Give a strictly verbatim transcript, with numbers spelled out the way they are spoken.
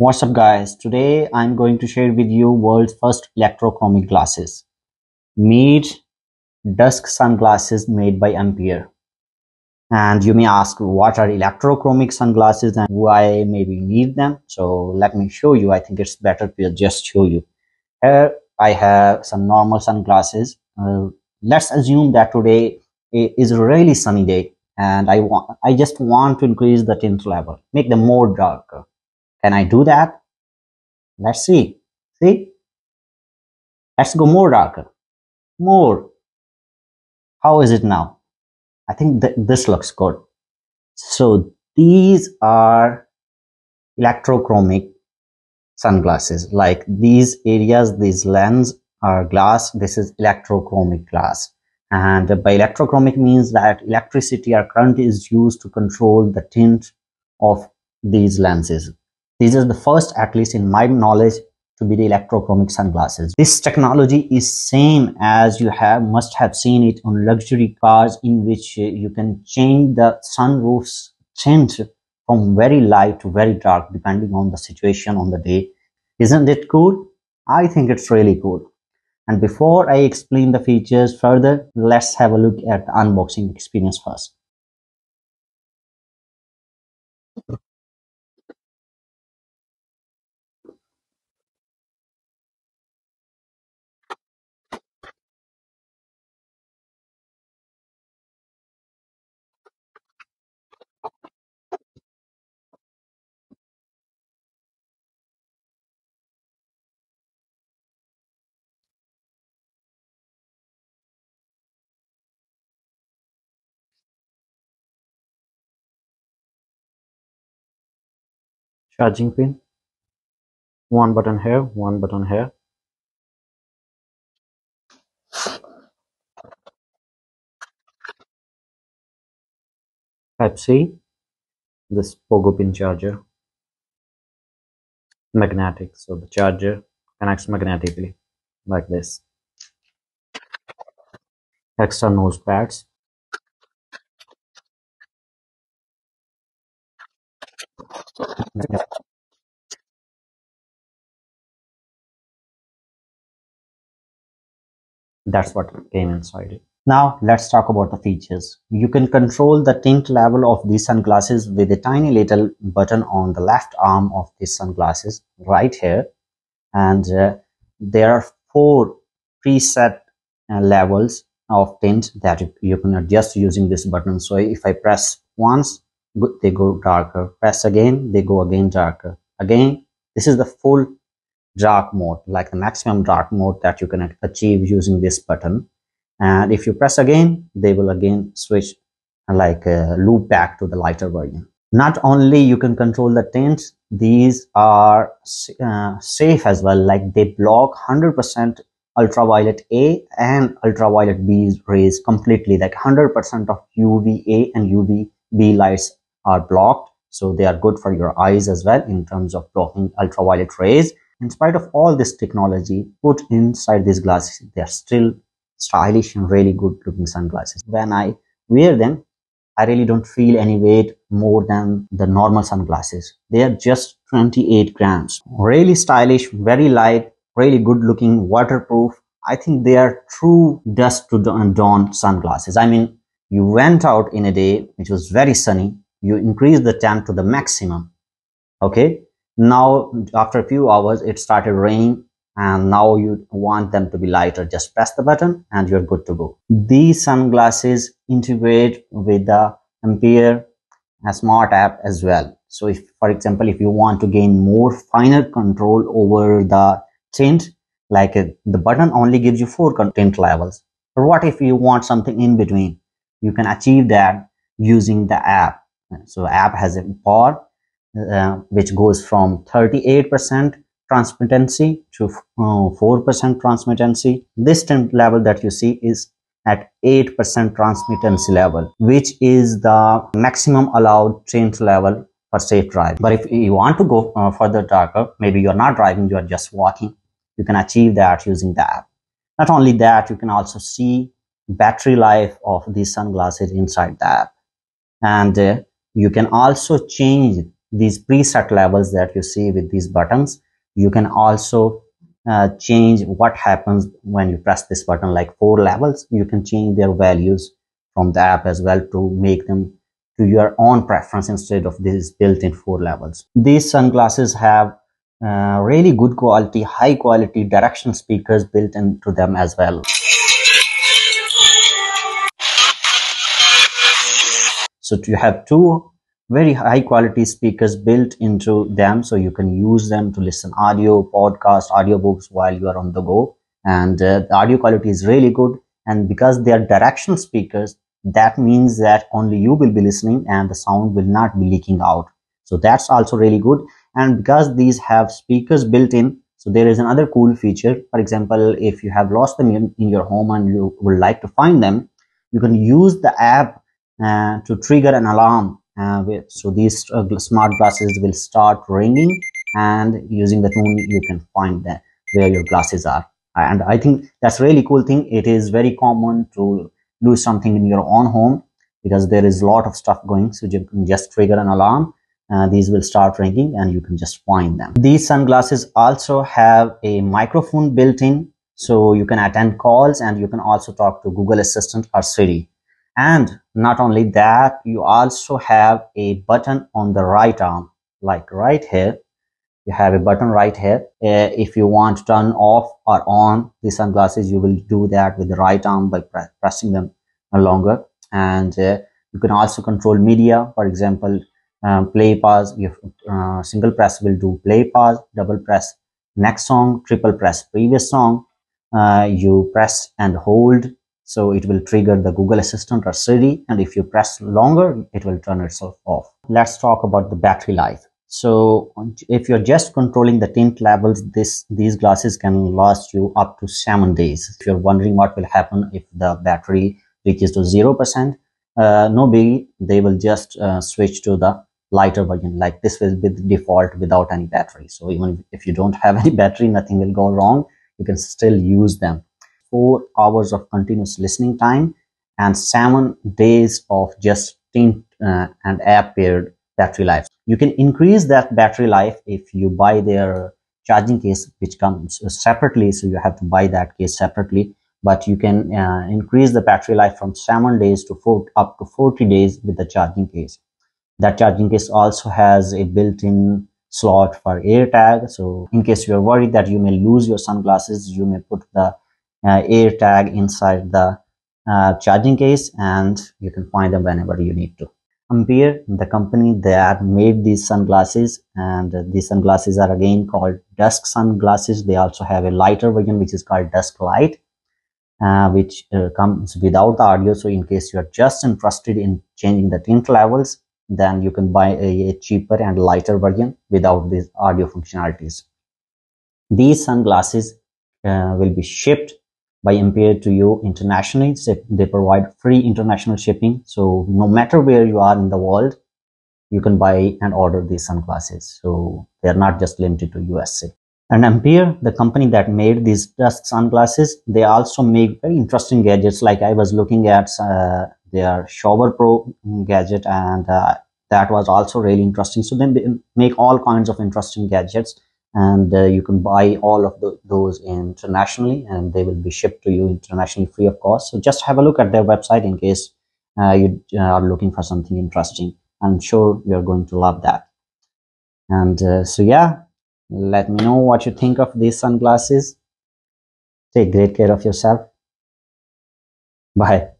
What's up guys, today I'm going to share with you world's first electrochromic glasses. Meet Dusk Sunglasses made by Ampere. And you may ask, what are electrochromic sunglasses and why maybe need them? So let me show you. I think it's better to just show you. Here I have some normal sunglasses. Uh, let's assume that today is a really sunny day and I want, I just want to increase the tint level, make them more darker. Can I do that? Let's see. See? Let's go more darker. More. How is it now? I think th this looks good. So these are electrochromic sunglasses. Like these areas, these lenses are glass. This is electrochromic glass. And by electrochromic means that electricity or current is used to control the tint of these lenses. This is the first, at least in my knowledge, to be the electrochromic sunglasses. This technology is same as you have must have seen it on luxury cars, in which you can change the sunroof's tint from very light to very dark depending on the situation on the day. Isn't it cool? I think it's really cool. And before I explain the features further, let's have a look at the unboxing experience first. Charging pin, one button here, one button here. Type C, this pogo pin charger, magnetic, so the charger connects magnetically like this. Extra nose pads. That's what came inside it. Now let's talk about the features. You can control the tint level of these sunglasses with a tiny little button on the left arm of these sunglasses right here, and uh, there are four preset uh, levels of tint that you can adjust using this button. So if I press once, they go darker, press again, they go again darker. Again, this is the full dark mode, like the maximum dark mode that you can achieve using this button. And if you press again, they will again switch, like uh, loop back to the lighter version. Not only you can control the tint, these are uh, safe as well, like they block one hundred percent ultraviolet A and ultraviolet B rays completely, like one hundred percent of U V A and U V B lights are blocked, so they are good for your eyes as well in terms of blocking ultraviolet rays. In spite of all this technology put inside these glasses, they are still stylish and really good looking sunglasses. When I wear them, I really don't feel any weight more than the normal sunglasses. They are just twenty-eight grams. Really stylish, very light, really good looking, waterproof. I think they are true dusk to dawn sunglasses. I mean, you went out in a day which was very sunny, you increased the tint to the maximum. Okay, now after a few hours it started raining and now you want them to be lighter, just press the button and you're good to go. These sunglasses integrate with the Ampere smart app as well. So if, for example, if you want to gain more finer control over the tint, like uh, the button only gives you four tint levels, but what if you want something in between? You can achieve that using the app. So app has a bar uh, which goes from thirty-eight percent transmittancy to four percent uh, transmittancy. This tint level that you see is at eight percent transmittancy level, which is the maximum allowed tint level for safe drive. But if you want to go uh, further darker, maybe you're not driving, you're just walking, you can achieve that using the app. Not only that, you can also see battery life of these sunglasses inside the app, and uh, you can also change these preset levels that you see with these buttons. You can also uh, change what happens when you press this button, like four levels. You can change their values from the app as well to make them to your own preference instead of these built-in four levels. These sunglasses have uh, really good quality, high quality direction speakers built into them as well. So you have two very high quality speakers built into them, so you can use them to listen audio, podcast, audiobooks while you are on the go. And uh, the audio quality is really good. And because they are directional speakers, that means that only you will be listening and the sound will not be leaking out. So that's also really good. And because these have speakers built in, so there is another cool feature. For example, if you have lost them in, in your home and you would like to find them, you can use the app Uh, to trigger an alarm. Uh, so these uh, smart glasses will start ringing, and using the tune you can find that where your glasses are. And I think that's a really cool thing. It is very common to do something in your own home because there is a lot of stuff going, so you can just trigger an alarm. Uh, these will start ringing and you can just find them. These sunglasses also have a microphone built in, so you can attend calls and you can also talk to Google Assistant or Siri. And not only that, you also have a button on the right arm, like right here. You have a button right here. Uh, if you want to turn off or on the sunglasses, you will do that with the right arm by pre pressing them longer. And uh, you can also control media. For example, um, play, pause. If uh, single press will do play, pause. Double press next song. Triple press previous song. Uh, you press and hold, so it will trigger the Google Assistant or Siri, and if you press longer, it will turn itself off. Let's talk about the battery life. So if you're just controlling the tint levels, this these glasses can last you up to seven days. If you're wondering what will happen if the battery reaches to zero percent, uh, no biggie. They will just uh, switch to the lighter version. Like this will be the default without any battery. So even if you don't have any battery, nothing will go wrong. You can still use them. Four hours of continuous listening time and seven days of just tint uh, and app paired battery life. You can increase that battery life if you buy their charging case, which comes separately, so you have to buy that case separately. But you can uh, increase the battery life from seven days to four, up to forty days with the charging case. That charging case also has a built-in slot for AirTag, so in case you are worried that you may lose your sunglasses, you may put the Uh, AirTag inside the uh, charging case and you can find them whenever you need to. Ampere, the company that made these sunglasses, and uh, these sunglasses are again called Dusk Sunglasses. They also have a lighter version which is called Dusk Light, uh, which uh, comes without the audio. So in case you are just interested in changing the tint levels, then you can buy a, a cheaper and lighter version without these audio functionalities. These sunglasses uh, will be shipped by Ampere to you internationally. They provide free international shipping, so no matter where you are in the world, you can buy and order these sunglasses. So they are not just limited to U S A. And Ampere, the company that made these Dusk Sunglasses, they also make very interesting gadgets. Like I was looking at uh, their Shower Pro gadget, and uh, that was also really interesting. So they make all kinds of interesting gadgets, and uh, you can buy all of the, those internationally, and they will be shipped to you internationally free of cost. So just have a look at their website in case uh, you are looking for something interesting. I'm sure you're going to love that. And uh, so yeah, let me know what you think of these sunglasses. Take great care of yourself. Bye.